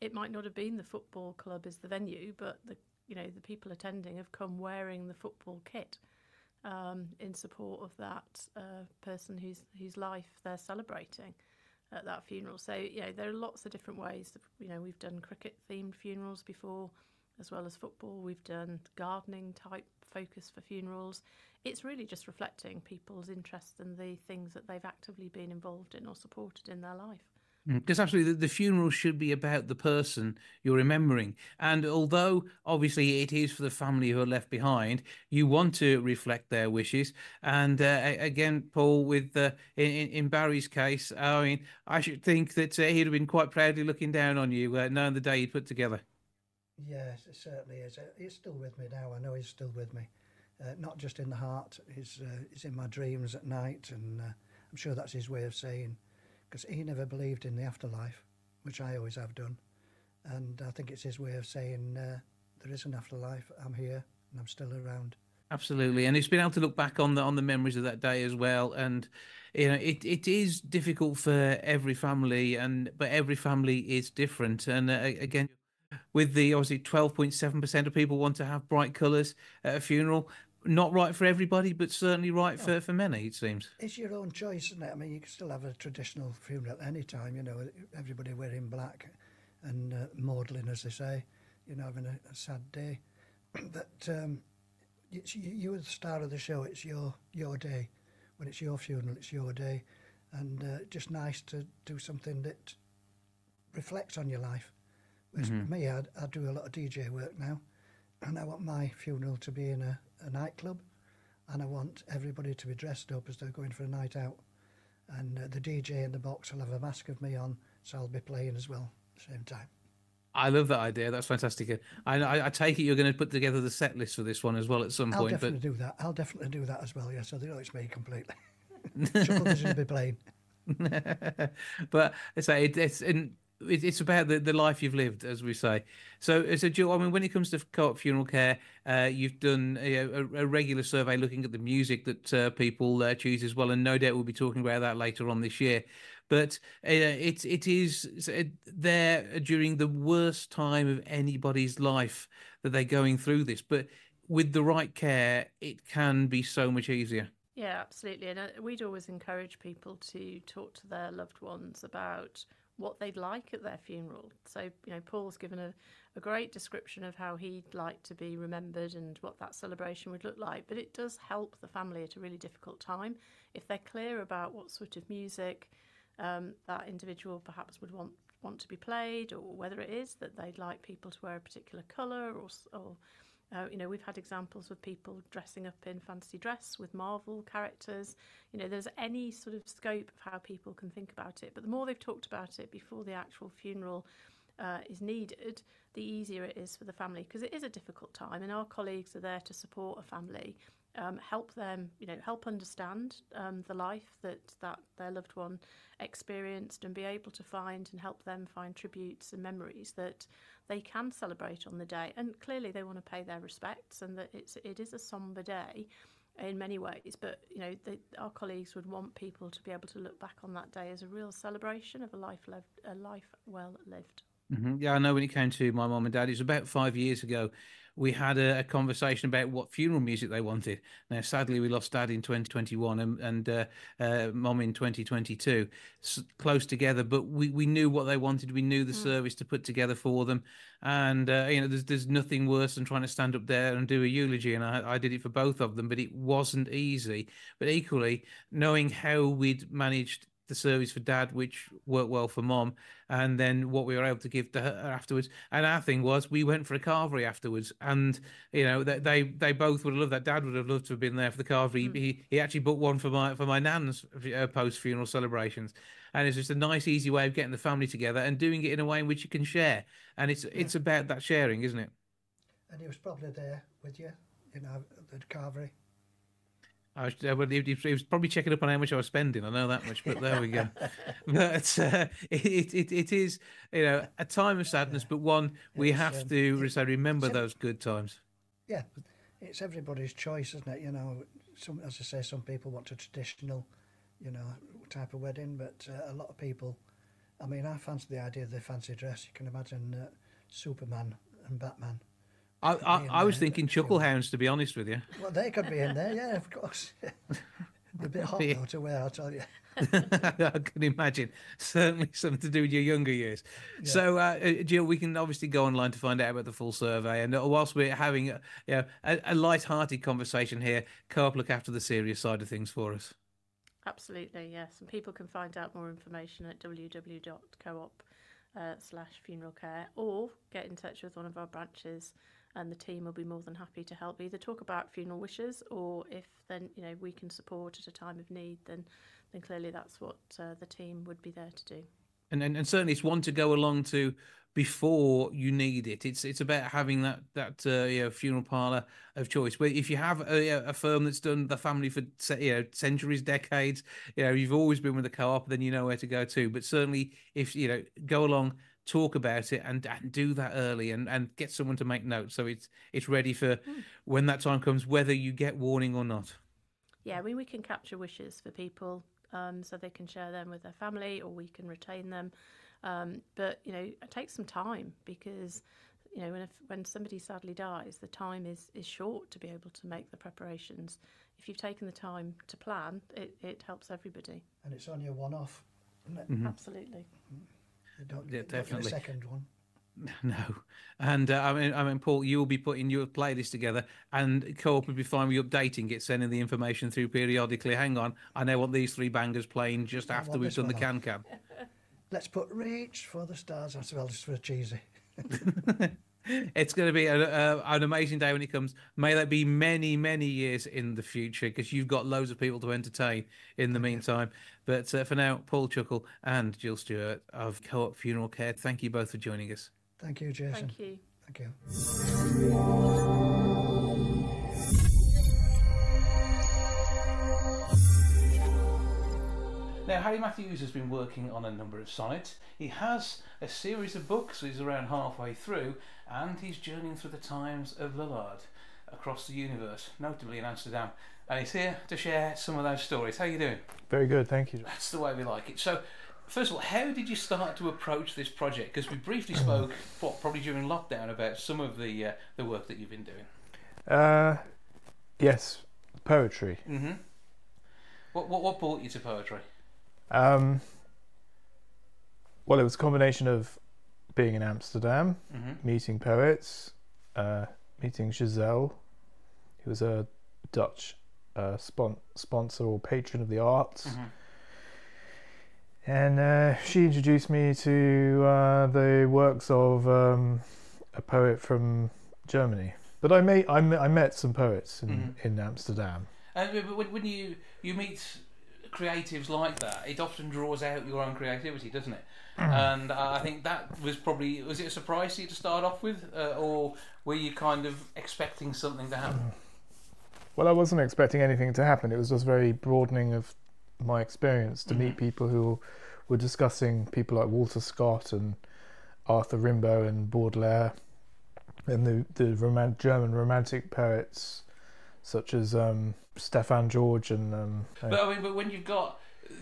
it might not have been the football club as the venue, but the you know the people attending have come wearing the football kit um, in support of that uh, person whose whose life they're celebrating at that funeral. So yeah, there are lots of different ways. You know, we've done cricket themed funerals before, as well as football. We've done gardening type focus for funerals. It's really just reflecting people's interest and the things that they've actively been involved in or supported in their life. Because absolutely, the funeral should be about the person you're remembering. And although, obviously, it is for the family who are left behind, you want to reflect their wishes. And uh, again, Paul, with uh, in, in Barry's case, I mean, I should think that uh, he'd have been quite proudly looking down on you, uh, knowing the day he'd put together. Yes, it certainly is. He's still with me now. I know he's still with me. Uh, not just in the heart. He's, uh, he's in my dreams at night, and uh, I'm sure that's his way of saying, because he never believed in the afterlife, which I always have done. And I think it's his way of saying, uh, there is an afterlife, I'm here, and I'm still around. Absolutely, and he's been able to look back on the on the memories of that day as well. And you know, it it is difficult for every family, and but every family is different. And uh, again, with the obviously twelve point seven percent of people want to have bright colours at a funeral, not right for everybody, but certainly right yeah. for, for many, it seems. It's your own choice, isn't it? I mean, you can still have a traditional funeral at any time, you know, everybody wearing black and uh, maudlin, as they say, you know, having a, a sad day. But um, it's, you, you're the star of the show. It's your your day. When it's your funeral, it's your day. And uh, just nice to do something that reflects on your life. Whereas mm-hmm. for me, I, I do a lot of D J work now, and I want my funeral to be in a a nightclub, and I want everybody to be dressed up as they're going for a night out, and uh, the D J in the box will have a mask of me on, so I'll be playing as well at the same time. I love that idea. That's fantastic. I, I, I take it you're going to put together the set list for this one as well at some I'll point. I'll definitely but... do that. I'll definitely do that as well, yeah, so they know it's me completely. Chuckle doesn't be playing. But so it, it's... in. It's about the, the life you've lived, as we say. So, so Jill, I mean, when it comes to Co-op Funeral Care, uh, you've done a, a, a regular survey looking at the music that uh, people uh, choose as well, and no doubt we'll be talking about that later on this year. But uh, it it is there during the worst time of anybody's life that they're going through this. But with the right care, it can be so much easier. Yeah, absolutely. And we'd always encourage people to talk to their loved ones about what they'd like at their funeral. So, you know, Paul's given a, a great description of how he'd like to be remembered and what that celebration would look like. But it does help the family at a really difficult time if they're clear about what sort of music um, that individual perhaps would want want to be played, or whether it is that they'd like people to wear a particular colour, or, or Uh, you know, we've had examples of people dressing up in fancy dress with Marvel characters. You know, there's any sort of scope of how people can think about it. But the more they've talked about it before the actual funeral uh, is needed, the easier it is for the family, because it is a difficult time. And our colleagues are there to support a family, um, help them, you know, help understand um, the life that, that their loved one experienced, and be able to find and help them find tributes and memories that they can celebrate on the day. And clearly they want to pay their respects, and that it's it is a somber day in many ways, but you know they, our colleagues would want people to be able to look back on that day as a real celebration of a life lived, a life well lived. Mm-hmm. Yeah, I know when it came to my mum and dad, it was about five years ago, we had a, a conversation about what funeral music they wanted. Now, sadly, we lost Dad in twenty twenty-one and, and uh, uh, Mum in twenty twenty-two, so close together. But we, we knew what they wanted. We knew the mm. service to put together for them. And, uh, you know, there's, there's nothing worse than trying to stand up there and do a eulogy. And I, I did it for both of them, but it wasn't easy. But equally, knowing how we'd managed the service for Dad, which worked well for Mom, and then what we were able to give to her afterwards. And our thing was, we went for a carvery afterwards, and you know they they, they both would have loved that. Dad would have loved to have been there for the carvery. Mm. He he actually booked one for my for my nan's uh, post funeral celebrations, and it's just a nice, easy way of getting the family together and doing it in a way in which you can share. And it's yeah. it's about that sharing, isn't it? And he was probably there with you, you know, at the carvery. I was, I would, he was probably checking up on how much I was spending. I know that much, but there we go. But uh, it, it it is, you know, a time of sadness, yeah. but one we it's, have um, to it, remember those good times. Yeah, it's everybody's choice, isn't it? You know, some, as I say, some people want a traditional, you know, type of wedding, but uh, a lot of people, I mean, I fancy the idea of the fancy dress. You can imagine uh, Superman and Batman. I, I, I was thinking Chucklehounds, to be honest with you. Well, they could be in there, yeah, of course. They're a bit hot, though, to wear, I'll tell you. I can imagine. Certainly something to do with your younger years. Yeah. So, uh, Jill, we can obviously go online to find out about the full survey. And whilst we're having you know, a, a light-hearted conversation here, Co-op look after the serious side of things for us. Absolutely, yes. And people can find out more information at w w w dot co op slash funeral care, or get in touch with one of our branches, and the team will be more than happy to help either talk about funeral wishes, or if then you know we can support at a time of need, then then clearly that's what uh, the team would be there to do. And, and and certainly it's one to go along to before you need it. It's it's about having that that uh, you know, funeral parlour of choice. Where if you have a, a firm that's done the family for you know centuries, decades, you know you've always been with the Co-op, then you know where to go to. But certainly if you know go along, talk about it, and, and do that early, and, and get someone to make notes so it's it's ready for mm. when that time comes, whether you get warning or not. Yeah, I mean, we can capture wishes for people um, so they can share them with their family, or we can retain them. Um, but, you know, it takes some time, because, you know, when, if, when somebody sadly dies, the time is, is short to be able to make the preparations. If you've taken the time to plan, it, it helps everybody. And it's only a one-off, isn't it? Mm-hmm. Absolutely. Mm-hmm. You don't, yeah, definitely. Don't get a second one. No, and uh, I mean, I mean, Paul, you will be putting your playlist together, and Co-op would be fine with you updating it, sending the information through periodically. Hang on, I know what these three bangers playing just I after we've done the can can. Let's put Reach for the Stars as well as for Cheesy. It's going to be a, a, an amazing day when it comes. May that be many, many years in the future, because you've got loads of people to entertain in the meantime. But uh, for now, Paul Chuckle and Jill Stewart of Co-op Funeral Care, thank you both for joining us. Thank you, Jason. Thank you. Thank you. Now, Harry Matthews has been working on a number of sonnets. He has a series of books, so he's around halfway through, and he's journeying through the times of Lillard across the universe, notably in Amsterdam. And he's here to share some of those stories. How are you doing? Very good, thank you. That's the way we like it. So first of all, how did you start to approach this project? Because we briefly spoke, what, probably during lockdown, about some of the uh, the work that you've been doing. Uh, yes, poetry. Mm-hmm. What, what what brought you to poetry? Um, well, it was a combination of being in Amsterdam, mm-hmm. meeting poets, uh, meeting Giselle, who was a Dutch uh, spon sponsor or patron of the arts. Mm-hmm. And uh, she introduced me to uh, the works of um, a poet from Germany. But I, may, I, I met some poets in, mm-hmm. in Amsterdam. Uh, but when you, you meet creatives like that, it often draws out your own creativity, doesn't it? And I think that was probably... Was it a surprise to you to start off with? Uh, or were you kind of expecting something to happen? Well, I wasn't expecting anything to happen. It was just very broadening of my experience to mm-hmm. meet people who were discussing people like Walter Scott and Arthur Rimbaud and Baudelaire and the, the roman German romantic poets such as um, Stefan George and... Um, but, I mean, but when you've got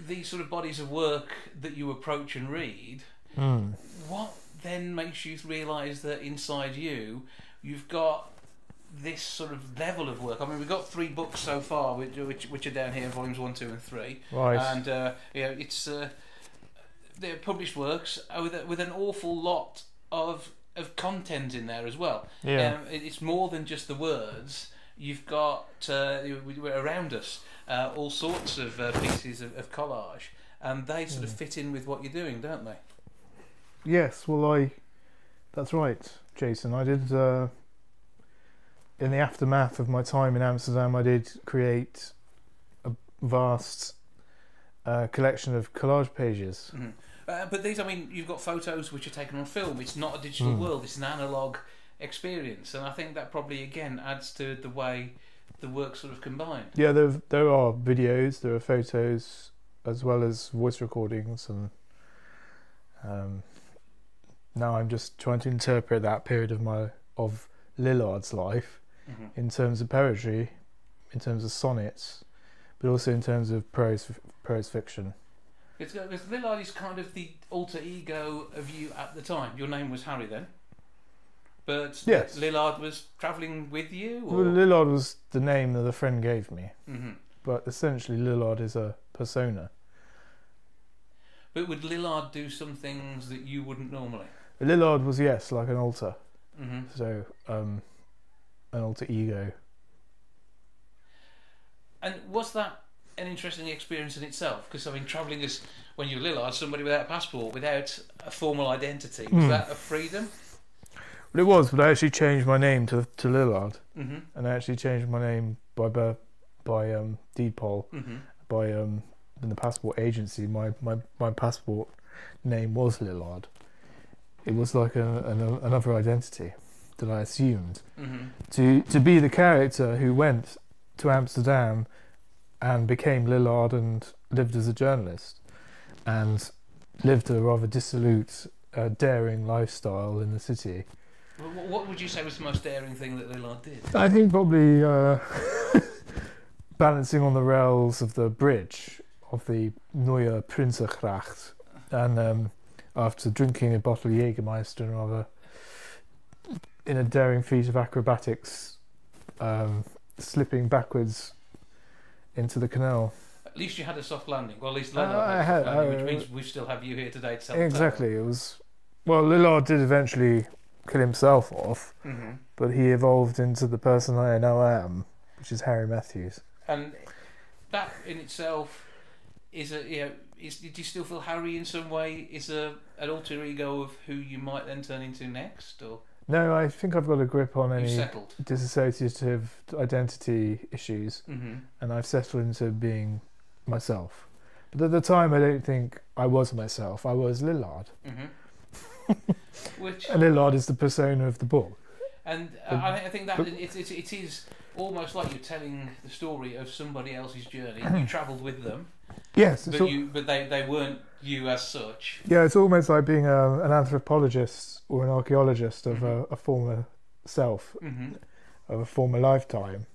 these sort of bodies of work that you approach and read, mm. what then makes you realise that inside you you've got this sort of level of work? I mean, we've got three books so far, which which, which are down here, volumes one, two, and three. Right. And uh, you know, it's uh, they're published works with a, with an awful lot of of content in there as well. Yeah. Um, it, it's more than just the words. You've got uh, around us uh, all sorts of uh, pieces of, of collage, and they sort yeah. of fit in with what you're doing, don't they? Yes. Well, I. That's right, Jason. I did. Uh... In the aftermath of my time in Amsterdam, I did create a vast uh, collection of collage pages. Mm. Uh, but these, I mean, you've got photos which are taken on film. It's not a digital mm. world, it's an analogue experience. And I think that probably, again, adds to the way the work sort of combined. Yeah, there, there are videos, there are photos, as well as voice recordings. And um, now I'm just trying to interpret that period of my of Lillard's life. Mm-hmm. In terms of poetry, in terms of sonnets, but also in terms of prose, prose fiction. It's because Lillard is kind of the alter ego of you at the time. Your name was Harry then, but yes. Lillard was travelling with you? Or? Well, Lillard was the name that a friend gave me, mm-hmm. but essentially Lillard is a persona. But would Lillard do some things that you wouldn't normally? Lillard was, yes, like an alter. Mm-hmm. So... Um, an alter ego. And was that an interesting experience in itself? Because I mean, travelling as, when you're Lillard, somebody without a passport, without a formal identity, was mm. that a freedom? Well, it was, but I actually changed my name to, to Lillard, mm-hmm. and I actually changed my name by by, by um, deed poll, mm-hmm. by um, in the passport agency. My, my, my passport name was Lillard. It was like a, an, another identity that I assumed, mm-hmm. to to be the character who went to Amsterdam and became Lillard and lived as a journalist and lived a rather dissolute, uh, daring lifestyle in the city. Well, what would you say was the most daring thing that Lillard did? I think probably uh, balancing on the rails of the bridge of the Neue Prinsengracht, and um, after drinking a bottle of Jägermeister and other, in a daring feat of acrobatics, um, slipping backwards into the canal. At least you had a soft landing. Well, at least Lillard uh, had a soft landing, uh, which means we still have you here today to tell. Exactly. It was, well, Lillard did eventually kill himself off, mm-hmm. but he evolved into the person I now am, which is Harry Matthews. And that in itself is a, you know, is, do you still feel Harry in some way is a an alter ego of who you might then turn into next, or? No, I think I've got a grip on any disassociative identity issues, mm-hmm. and I've settled into being myself. But at the time, I don't think I was myself. I was Lillard. Mm-hmm. Which and Lillard is the persona of the book. And uh, um, I think that but, it, it, it is almost like you're telling the story of somebody else's journey. You travelled with them. Yes, but, all, you, but they, they weren't you as such. Yeah, it's almost like being a, an anthropologist or an archaeologist of mm-hmm. a, a former self, mm-hmm. of a former lifetime.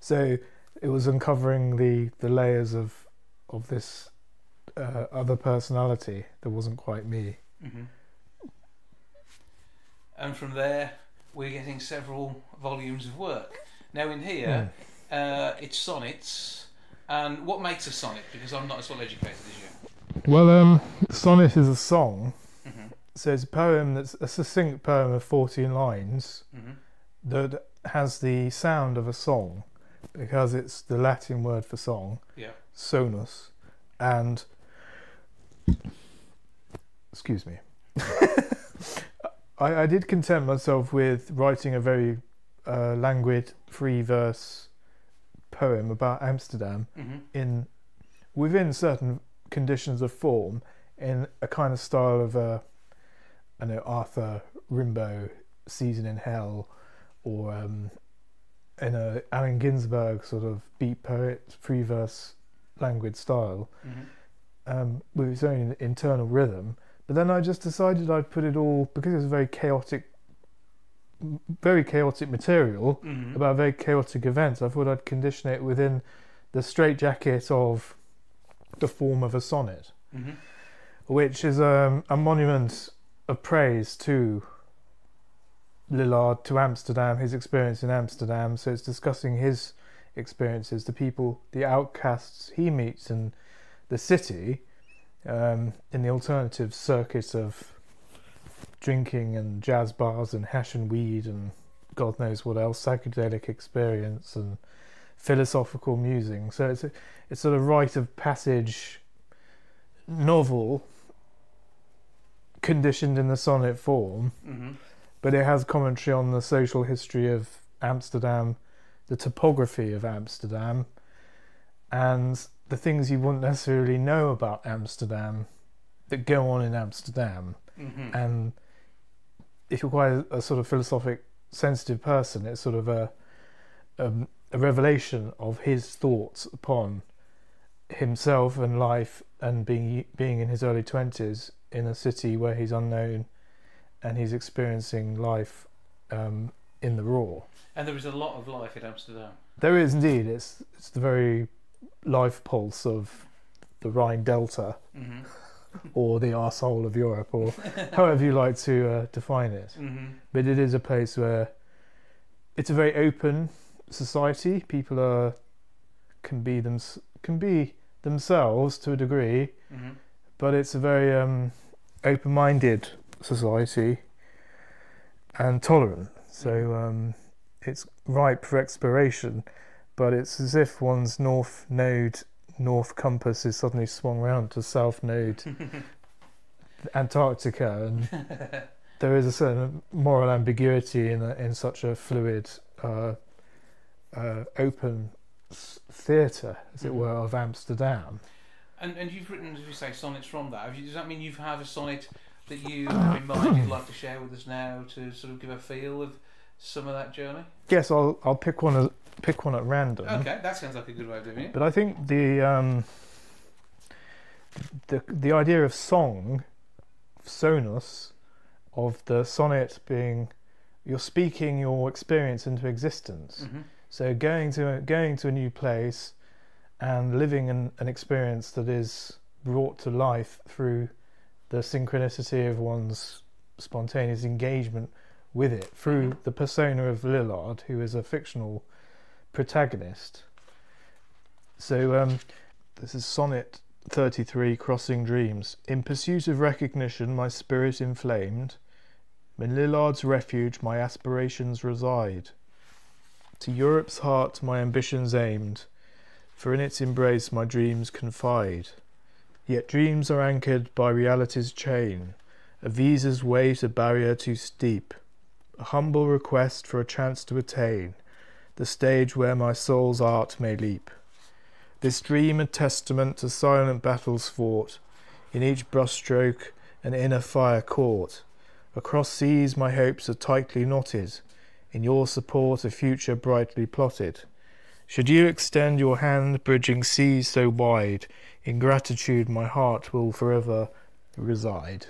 So it was uncovering the, the layers of, of this uh, other personality that wasn't quite me. Mm-hmm. And from there, we're getting several volumes of work. Now in here, mm. uh, it's sonnets. And what makes a sonnet? Because I'm not as well educated as you. Well, um, sonnet is a song. Mm-hmm. So it's a poem that's a succinct poem of fourteen lines, mm-hmm. that has the sound of a song, because it's the Latin word for song, yeah. sonus, and excuse me. I, I did content myself with writing a very uh, languid free verse poem about Amsterdam, mm-hmm. in within certain conditions of form, in a kind of style of uh, I know Arthur Rimbaud, Season in Hell, or um, in a Allen Ginsberg sort of beat poet free verse languid style, mm-hmm. um, with its own internal rhythm. But then I just decided I'd put it all, because it was very chaotic, very chaotic material, mm-hmm. about very chaotic events. I thought I'd condition it within the straitjacket of the form of a sonnet, mm-hmm. which is um, a monument of praise to Lillard, to Amsterdam, his experience in Amsterdam. So it's discussing his experiences, the people, the outcasts he meets in the city. Um, in the alternative circuit of drinking and jazz bars and hash and weed and God knows what else, psychedelic experience and philosophical musing. So it's a, it's sort of rite of passage novel conditioned in the sonnet form, mm-hmm. but it has commentary on the social history of Amsterdam, the topography of Amsterdam, and the things you wouldn't necessarily know about Amsterdam that go on in Amsterdam. Mm-hmm. And if you're quite a, a sort of philosophic, sensitive person, it's sort of a, a, a revelation of his thoughts upon himself and life, and being, being in his early twenties in a city where he's unknown and he's experiencing life um, in the raw. And there is a lot of life in Amsterdam. There is indeed. It's, it's the very life pulse of the Rhine Delta, mm-hmm. or the arsehole of Europe, or however you like to uh, define it. Mm-hmm. But it is a place where it's a very open society. People are can be them can be themselves to a degree, mm-hmm. but it's a very um, open-minded society and tolerant. So um, it's ripe for exploration. But it's as if one's north node, north compass is suddenly swung round to south node, Antarctica, and there is a certain moral ambiguity in a, in such a fluid, uh, uh, open theatre, as it were, of Amsterdam. And and you've written, as you say, sonnets from that. Have you, does that mean you've had a sonnet that you have in mind you'd like to share with us now to sort of give a feel of some of that journey? Yes, I'll I'll pick one. As, pick one at random. Okay, that sounds like a good way of doing it. But I think the um, the the idea of song, sonus, of the sonnet being you're speaking your experience into existence. Mm-hmm. So going to a, going to a new place and living an, an experience that is brought to life through the synchronicity of one's spontaneous engagement with it, through the persona of Lillard, who is a fictional protagonist. So um, this is Sonnet thirty-three, Crossing Dreams. In pursuit of recognition, my spirit inflamed. In Lillard's refuge, my aspirations reside. To Europe's heart, my ambitions aimed, for in its embrace, my dreams confide. Yet dreams are anchored by reality's chain, a visa's weight, a barrier too steep, a humble request for a chance to attain the stage where my soul's art may leap. This dream a testament to silent battles fought, in each brushstroke an inner fire caught. Across seas my hopes are tightly knotted, in your support a future brightly plotted. Should you extend your hand, bridging seas so wide, in gratitude my heart will forever reside.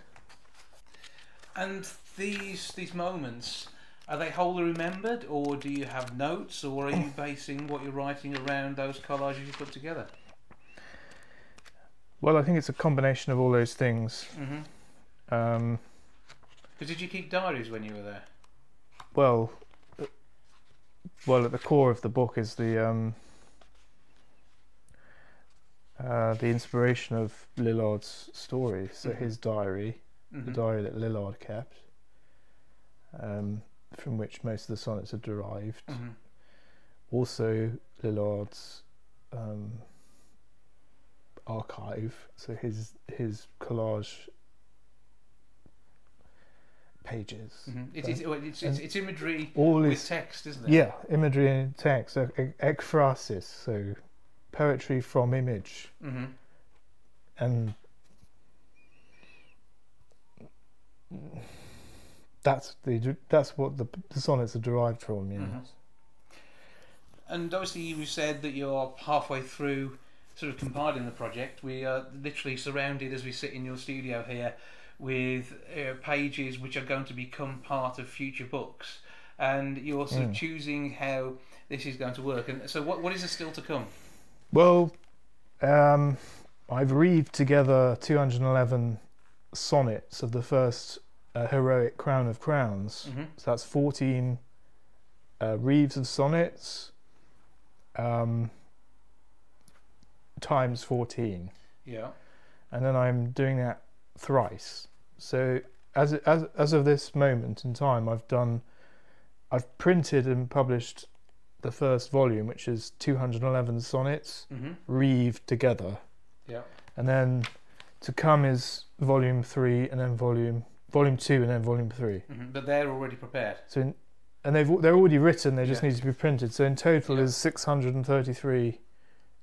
And these these moments, are they wholly remembered, or do you have notes, or are you basing what you're writing around those collages you put together? Well, I think it's a combination of all those things. Mm-hmm. Um, but did you keep diaries when you were there? Well, well, at the core of the book is the um, uh, the inspiration of Lillard's story. So mm-hmm. his diary, mm-hmm. the diary that Lillard kept, um, from which most of the sonnets are derived. Mm-hmm. Also, Lillard's um, archive, so his his collage pages. Mm-hmm. It is, it's, it's, it's imagery all with is, text, isn't it? Yeah, imagery and text. Ekphrasis, so poetry from image. Mm-hmm. And that's the that's what the, the sonnets are derived from. Yeah. Mm-hmm. And obviously you said that you're halfway through sort of compiling the project. We are literally surrounded as we sit in your studio here with uh, pages which are going to become part of future books, and you're sort mm. of choosing how this is going to work. And so what, what is there still to come? Well, um, I've reeved together two hundred eleven sonnets of the first uh, heroic Crown of Crowns. Mm-hmm. So that's fourteen uh, reeves of sonnets, Um, times fourteen. Yeah. And then I'm doing that thrice. So as as as of this moment in time, I've done, I've printed and published the first volume, which is two hundred eleven sonnets mm-hmm. reeved together. Yeah. And then to come is volume three, and then volume volume two, and then volume three. Mm-hmm. But they're already prepared. So. In, And they've, they're already written, they just yeah. need to be printed. So in total yeah. is six hundred thirty-three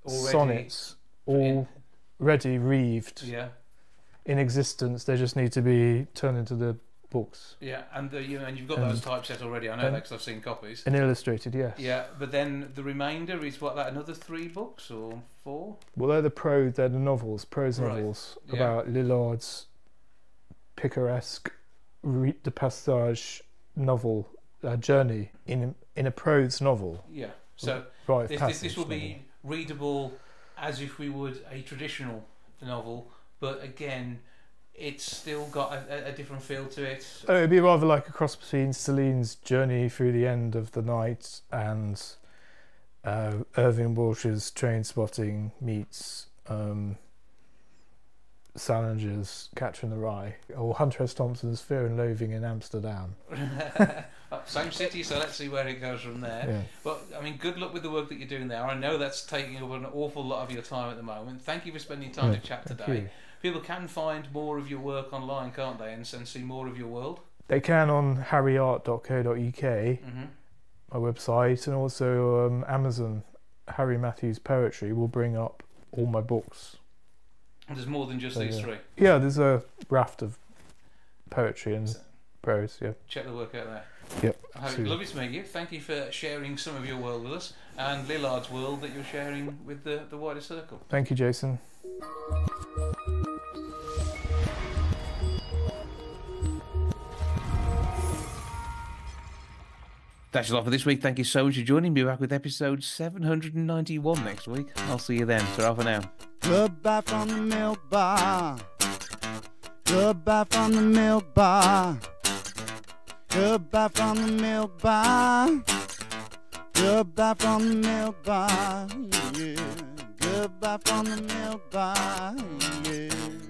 already sonnets, in. already reeved, yeah. in existence. They just need to be turned into the books. Yeah, and, the, you know, and you've got and, those typeset already, I know that because I've seen copies. And illustrated, yes. Yeah, but then the remainder is what, that another three books or four? Well, they're the prose, they're the novels, prose right. novels yeah. about Lillard's picaresque re, de passage novel, a journey in in a prose novel. Yeah. So this, this, this will be readable as if we would a traditional novel, but again, it's still got a, a different feel to it. Oh, it'd be rather like a cross between Celine's Journey Through the End of the Night and uh, Irving Welsh's Trainspotting meets um, Salinger's Catcher in the Rye, or Hunter S. Thompson's Fear and Loathing in Amsterdam. Same city, so let's see where it goes from there. Yeah. But I mean, good luck with the work that you're doing there. I know that's taking up an awful lot of your time at the moment. Thank you for spending time yeah, to chat today. You. People can find more of your work online, can't they, and, and see more of your world? They can on harry art dot co dot U K, mm-hmm. my website, and also um, Amazon. Harry Matthews Poetry will bring up all my books. There's more than just so, these yeah. three? Yeah, there's a raft of poetry and so, prose, yeah. Check the work out there. Yep. Lovely to meet you. Thank you for sharing some of your world with us, and Lillard's world that you're sharing with the, the wider circle. Thank you, Jason. That's all for this week. Thank you so much for joining me. Back with episode seven hundred ninety-one next week. I'll see you then. Ta-ra for now. Goodbye from the Milk Bar. Goodbye from the Milk Bar. Goodbye from the Milk Bar. Goodbye from the Milk Bar. Yeah. Goodbye from the Milk Bar. Yeah.